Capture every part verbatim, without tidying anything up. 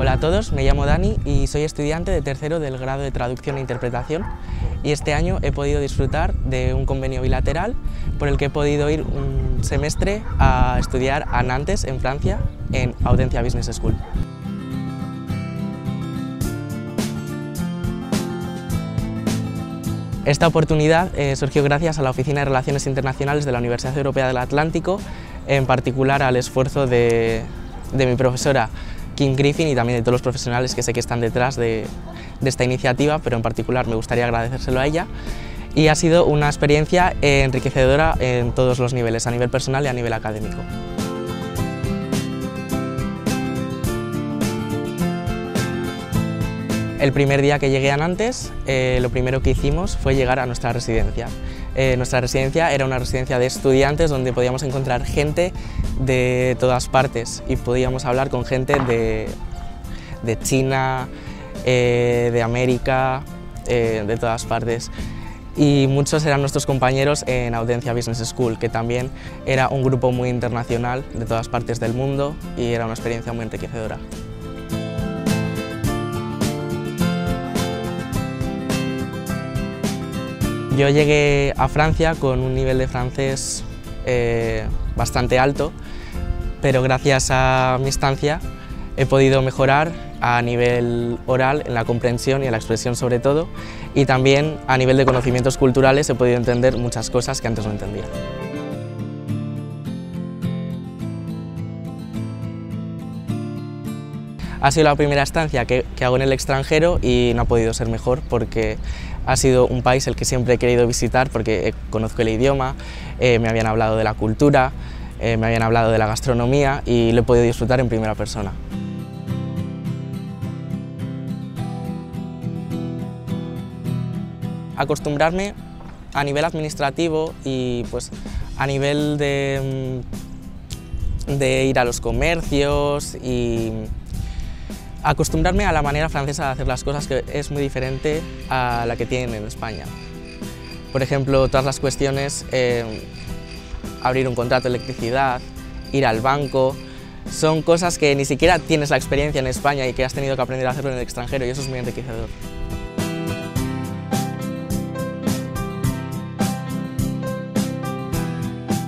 Hola a todos, me llamo Dani y soy estudiante de tercero del grado de Traducción e Interpretación y este año he podido disfrutar de un convenio bilateral por el que he podido ir un semestre a estudiar a Nantes, en Francia, en Audencia Business School. Esta oportunidad eh, surgió gracias a la Oficina de Relaciones Internacionales de la Universidad Europea del Atlántico, en particular al esfuerzo de, de mi profesora Kim Griffin y también de todos los profesionales que sé que están detrás de, de esta iniciativa, pero en particular me gustaría agradecérselo a ella. Y ha sido una experiencia eh, enriquecedora en todos los niveles, a nivel personal y a nivel académico. El primer día que llegué a Nantes, eh, lo primero que hicimos fue llegar a nuestra residencia. Eh, nuestra residencia era una residencia de estudiantes donde podíamos encontrar gente de todas partes y podíamos hablar con gente de, de China, eh, de América, eh, de todas partes. Y muchos eran nuestros compañeros en Audencia Business School, que también era un grupo muy internacional de todas partes del mundo y era una experiencia muy enriquecedora. Yo llegué a Francia con un nivel de francés eh, bastante alto, pero gracias a mi estancia he podido mejorar a nivel oral, en la comprensión y en la expresión sobre todo, y también a nivel de conocimientos culturales he podido entender muchas cosas que antes no entendía. Ha sido la primera estancia que, que hago en el extranjero y no ha podido ser mejor porque ha sido un país el que siempre he querido visitar porque conozco el idioma, eh, me habían hablado de la cultura, eh, me habían hablado de la gastronomía y lo he podido disfrutar en primera persona. Acostumbrarme a nivel administrativo y pues a nivel de, de ir a los comercios y acostumbrarme a la manera francesa de hacer las cosas, que es muy diferente a la que tienen en España. Por ejemplo, todas las cuestiones, eh, abrir un contrato de electricidad, ir al banco, son cosas que ni siquiera tienes la experiencia en España y que has tenido que aprender a hacerlo en el extranjero, y eso es muy enriquecedor.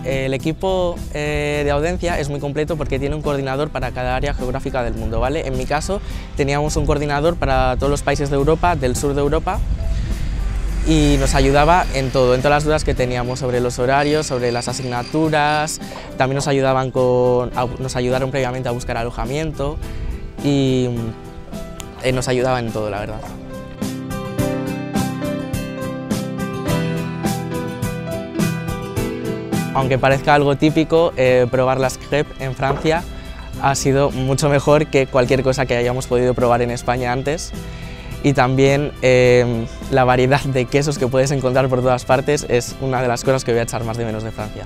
El equipo eh, de Audencia es muy completo porque tiene un coordinador para cada área geográfica del mundo, ¿vale? En mi caso teníamos un coordinador para todos los países de Europa, del sur de Europa, y nos ayudaba en todo, en todas las dudas que teníamos sobre los horarios, sobre las asignaturas, también nos, ayudaban con, nos ayudaron previamente a buscar alojamiento y eh, nos ayudaban en todo, la verdad. Aunque parezca algo típico, eh, probar las crepes en Francia ha sido mucho mejor que cualquier cosa que hayamos podido probar en España antes. Y también eh, la variedad de quesos que puedes encontrar por todas partes es una de las cosas que voy a echar más de menos de Francia.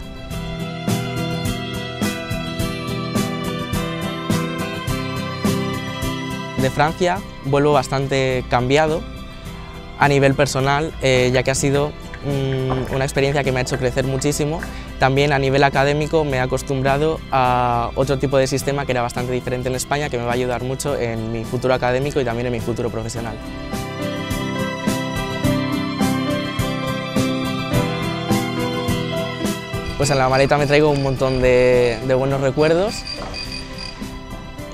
De Francia vuelvo bastante cambiado a nivel personal, eh, ya que ha sido una experiencia que me ha hecho crecer muchísimo. También a nivel académico me he acostumbrado a otro tipo de sistema que era bastante diferente en España, que me va a ayudar mucho en mi futuro académico y también en mi futuro profesional. Pues en la maleta me traigo un montón de, de buenos recuerdos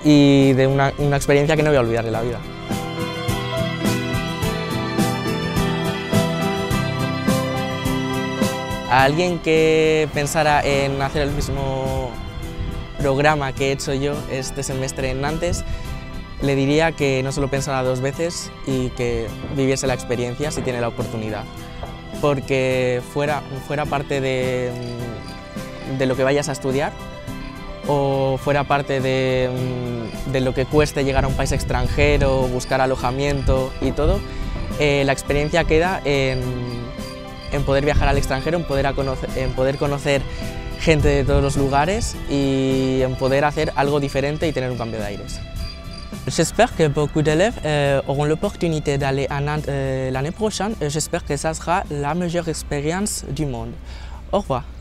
y de una, una experiencia que no voy a olvidar de la vida. A alguien que pensara en hacer el mismo programa que he hecho yo este semestre en Nantes, le diría que no se lo pensara dos veces y que viviese la experiencia si tiene la oportunidad. Porque fuera, fuera parte de, de lo que vayas a estudiar o fuera parte de, de lo que cueste llegar a un país extranjero, buscar alojamiento y todo, eh, la experiencia queda en en poder viajar al extranjero, en poder, a conocer, en poder conocer gente de todos los lugares y en poder hacer algo diferente y tener un cambio de aires. J'espère que beaucoup d'élèves euh, auront l'opportunité d'aller à Nantes euh, l'année prochaine. J'espère que ça sera la meilleure expérience du monde. Au revoir.